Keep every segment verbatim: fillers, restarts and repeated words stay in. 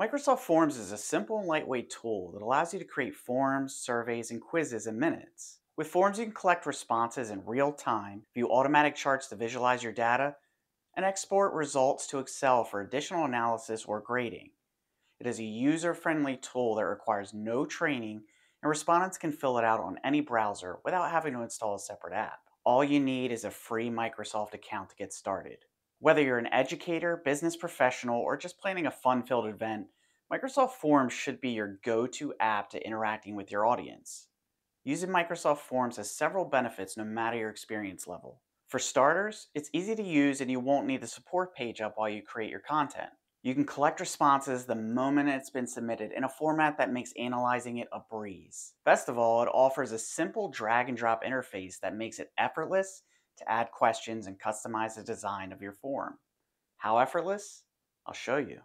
Microsoft Forms is a simple and lightweight tool that allows you to create forms, surveys, and quizzes in minutes. With Forms, you can collect responses in real time, view automatic charts to visualize your data, and export results to Excel for additional analysis or grading. It is a user-friendly tool that requires no training, and respondents can fill it out on any browser without having to install a separate app. All you need is a free Microsoft account to get started. Whether you're an educator, business professional, or just planning a fun-filled event, Microsoft Forms should be your go-to app to interacting with your audience. Using Microsoft Forms has several benefits no matter your experience level. For starters, it's easy to use and you won't need the support page up while you create your content. You can collect responses the moment it's been submitted in a format that makes analyzing it a breeze. Best of all, it offers a simple drag-and-drop interface that makes it effortless to add questions and customize the design of your form. How effortless? I'll show you.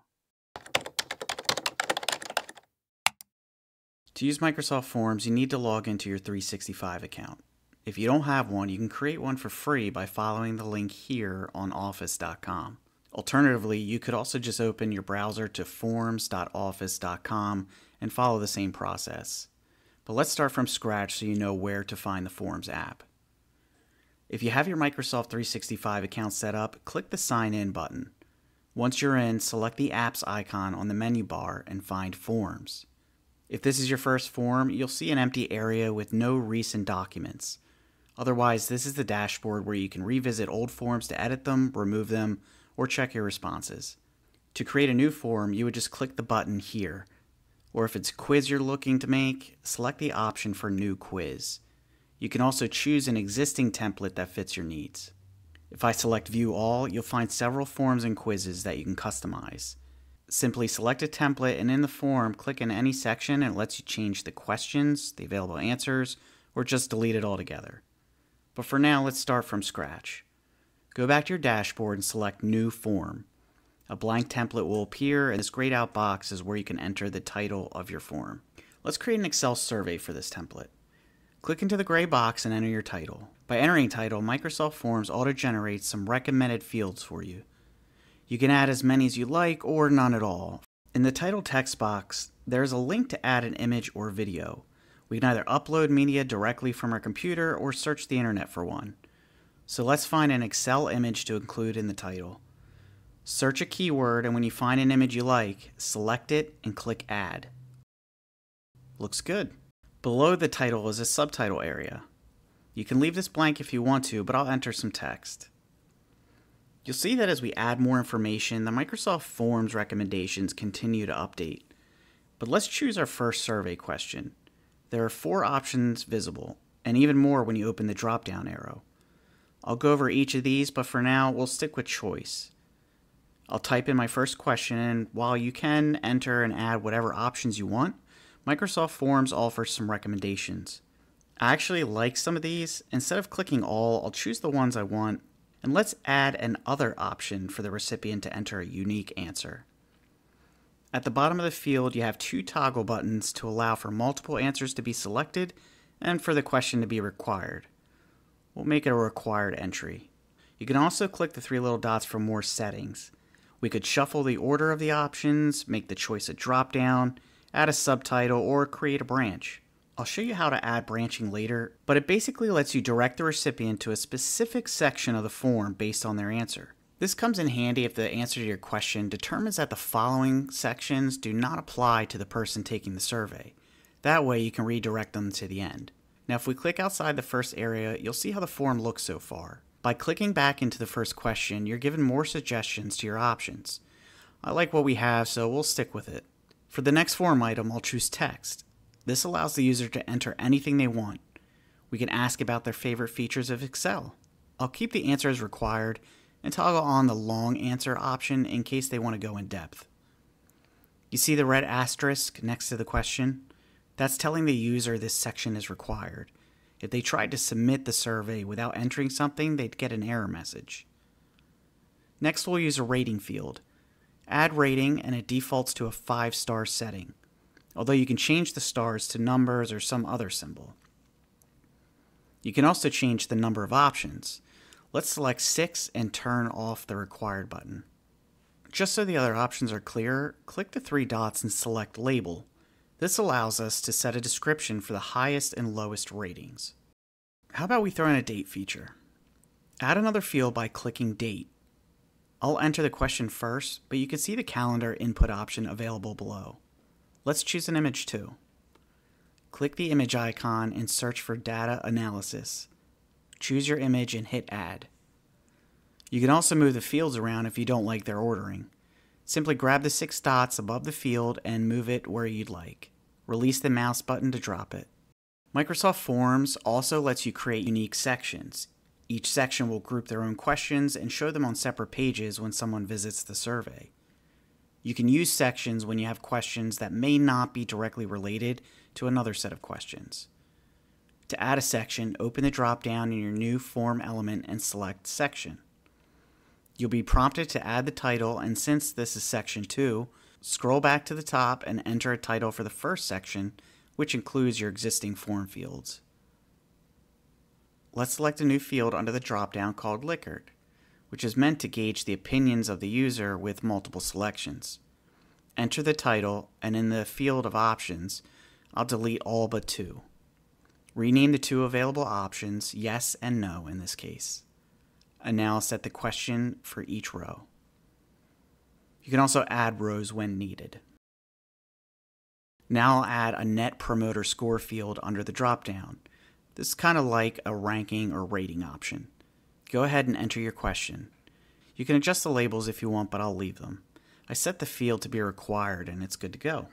To use Microsoft Forms, you need to log into your three sixty-five account. If you don't have one, you can create one for free by following the link here on office dot com. Alternatively, you could also just open your browser to forms dot office dot com and follow the same process. But let's start from scratch so you know where to find the Forms app. If you have your Microsoft three sixty-five account set up, click the Sign In button. Once you're in, select the Apps icon on the menu bar and find Forms. If this is your first form, you'll see an empty area with no recent documents. Otherwise, this is the dashboard where you can revisit old forms to edit them, remove them, or check your responses. To create a new form, you would just click the button here. Or if it's a quiz you're looking to make, select the option for New Quiz. You can also choose an existing template that fits your needs. If I select View All, you'll find several forms and quizzes that you can customize. Simply select a template and in the form, click in any section and it lets you change the questions, the available answers, or just delete it altogether. But for now, let's start from scratch. Go back to your dashboard and select New Form. A blank template will appear and this grayed out box is where you can enter the title of your form. Let's create an Excel survey for this template. Click into the gray box and enter your title. By entering title, Microsoft Forms auto-generates some recommended fields for you. You can add as many as you like or none at all. In the title text box, there is a link to add an image or video. We can either upload media directly from our computer or search the internet for one. So let's find an Excel image to include in the title. Search a keyword and when you find an image you like, select it and click Add. Looks good. Below the title is a subtitle area. You can leave this blank if you want to, but I'll enter some text. You'll see that as we add more information, the Microsoft Forms recommendations continue to update. But let's choose our first survey question. There are four options visible, and even more when you open the drop-down arrow. I'll go over each of these, but for now, we'll stick with choice. I'll type in my first question, and while you can enter and add whatever options you want, Microsoft Forms offers some recommendations. I actually like some of these. Instead of clicking all, I'll choose the ones I want, and let's add an other option for the recipient to enter a unique answer. At the bottom of the field, you have two toggle buttons to allow for multiple answers to be selected and for the question to be required. We'll make it a required entry. You can also click the three little dots for more settings. We could shuffle the order of the options, make the choice a drop-down, add a subtitle, or create a branch. I'll show you how to add branching later, but it basically lets you direct the recipient to a specific section of the form based on their answer. This comes in handy if the answer to your question determines that the following sections do not apply to the person taking the survey. That way you can redirect them to the end. Now if we click outside the first area, you'll see how the form looks so far. By clicking back into the first question, you're given more suggestions to your options. I like what we have, so we'll stick with it. For the next form item, I'll choose text. This allows the user to enter anything they want. We can ask about their favorite features of Excel. I'll keep the answer as required and toggle on the long answer option in case they want to go in depth. You see the red asterisk next to the question? That's telling the user this section is required. If they tried to submit the survey without entering something, they'd get an error message. Next, we'll use a rating field. Add rating and it defaults to a five star setting, although you can change the stars to numbers or some other symbol. You can also change the number of options. Let's select six and turn off the required button. just so the other options are clear, click the three dots and select Label. This allows us to set a description for the highest and lowest ratings. How about we throw in a date feature? Add another field by clicking Date. I'll enter the question first, but you can see the calendar input option available below. Let's choose an image too. Click the image icon and search for Data Analysis. Choose your image and hit Add. You can also move the fields around if you don't like their ordering. Simply grab the six dots above the field and move it where you'd like. Release the mouse button to drop it. Microsoft Forms also lets you create unique sections. Each section will group their own questions and show them on separate pages when someone visits the survey. You can use sections when you have questions that may not be directly related to another set of questions. To add a section, open the drop-down in your new form element and select Section. You'll be prompted to add the title, and since this is Section two, scroll back to the top and enter a title for the first section, which includes your existing form fields. Let's select a new field under the drop-down called Likert, which is meant to gauge the opinions of the user with multiple selections. Enter the title, and in the field of options, I'll delete all but two. Rename the two available options, yes and no in this case. And now I'll set the question for each row. You can also add rows when needed. Now I'll add a Net Promoter Score field under the drop-down. This is kind of like a ranking or rating option. Go ahead and enter your question. You can adjust the labels if you want, but I'll leave them. I set the field to be required and it's good to go.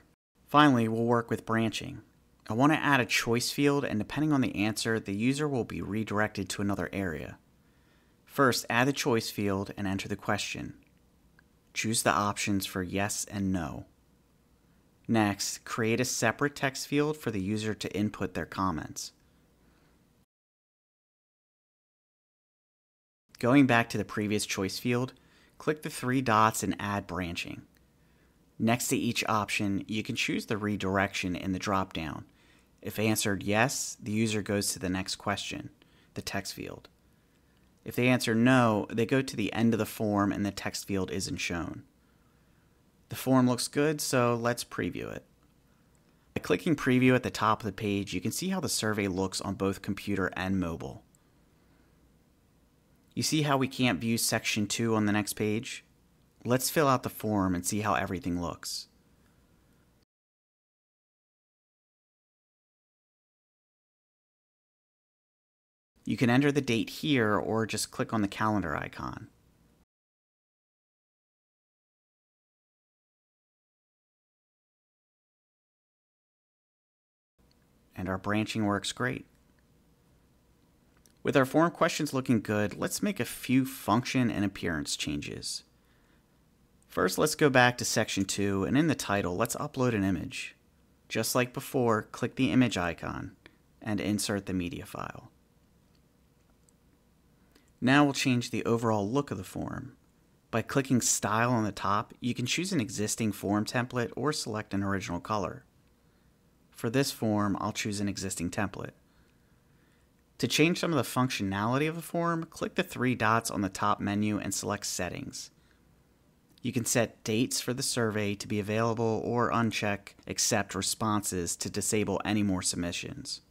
Finally, we'll work with branching. I want to add a choice field, and depending on the answer, the user will be redirected to another area. First, add the choice field and enter the question. Choose the options for yes and no. Next, create a separate text field for the user to input their comments. Going back to the previous choice field, click the three dots and add branching. Next to each option, you can choose the redirection in the drop-down. If answered yes, the user goes to the next question, the text field. If they answer no, they go to the end of the form and the text field isn't shown. The form looks good, so let's preview it. By clicking Preview at the top of the page, you can see how the survey looks on both computer and mobile. You see how we can't view Section two on the next page? Let's fill out the form and see how everything looks. You can enter the date here or just click on the calendar icon. And our branching works great. With our form questions looking good, let's make a few function and appearance changes. First, let's go back to Section two, and in the title, let's upload an image. Just like before, click the image icon and insert the media file. Now we'll change the overall look of the form. By clicking Style on the top, you can choose an existing form template or select an original color. For this form, I'll choose an existing template. To change some of the functionality of a form, click the three dots on the top menu and select Settings. You can set dates for the survey to be available or uncheck Accept Responses to disable any more submissions.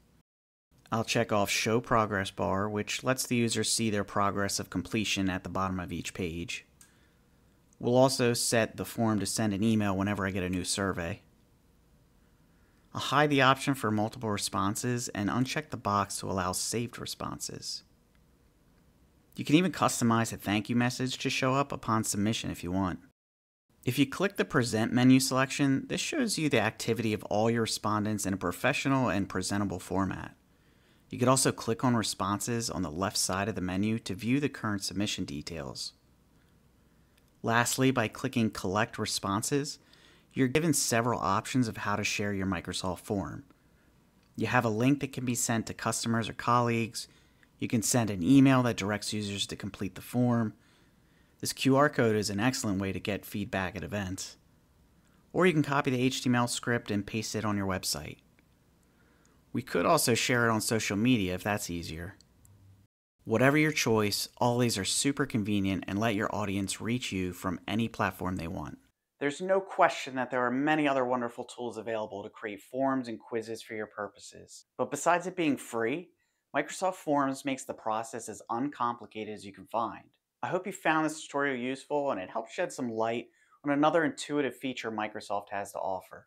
I'll check off Show Progress Bar, which lets the user see their progress of completion at the bottom of each page. We'll also set the form to send an email whenever I get a new survey. I'll hide the option for multiple responses and uncheck the box to allow saved responses. You can even customize a thank you message to show up upon submission if you want. If you click the Present menu selection, this shows you the activity of all your respondents in a professional and presentable format. You could also click on Responses on the left side of the menu to view the current submission details. Lastly, by clicking Collect Responses, you're given several options of how to share your Microsoft form. You have a link that can be sent to customers or colleagues. You can send an email that directs users to complete the form. This Q R code is an excellent way to get feedback at events. Or you can copy the H T M L script and paste it on your website. We could also share it on social media if that's easier. Whatever your choice, all these are super convenient and let your audience reach you from any platform they want. There's no question that there are many other wonderful tools available to create forms and quizzes for your purposes. But besides it being free, Microsoft Forms makes the process as uncomplicated as you can find. I hope you found this tutorial useful and it helped shed some light on another intuitive feature Microsoft has to offer.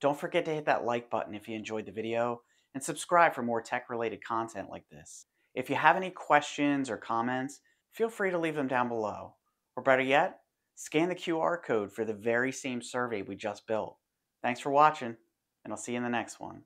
Don't forget to hit that like button if you enjoyed the video and subscribe for more tech-related content like this. If you have any questions or comments, feel free to leave them down below. Or better yet, scan the Q R code for the very same survey we just built. Thanks for watching, and I'll see you in the next one.